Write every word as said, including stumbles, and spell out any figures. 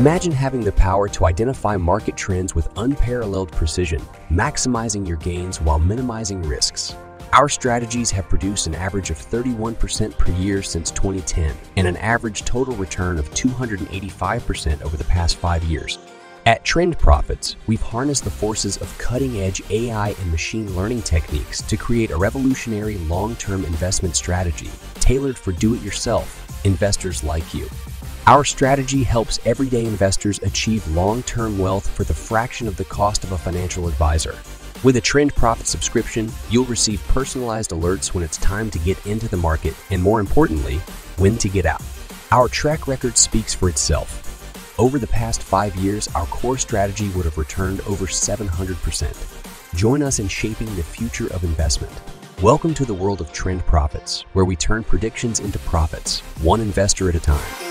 Imagine having the power to identify market trends with unparalleled precision, maximizing your gains while minimizing risks. Our strategies have produced an average of thirty-one percent per year since twenty ten and an average total return of two hundred eighty-five percent over the past five years. At Trend Prophets, we've harnessed the forces of cutting-edge A I and machine learning techniques to create a revolutionary long-term investment strategy tailored for do-it-yourself investors like you. Our strategy helps everyday investors achieve long-term wealth for the fraction of the cost of a financial advisor. With a Trend Prophets subscription, you'll receive personalized alerts when it's time to get into the market and, more importantly, when to get out. Our track record speaks for itself. Over the past five years, our core strategy would have returned over seven hundred percent. Join us in shaping the future of investment. Welcome to the world of Trend Prophets, where we turn predictions into profits, one investor at a time.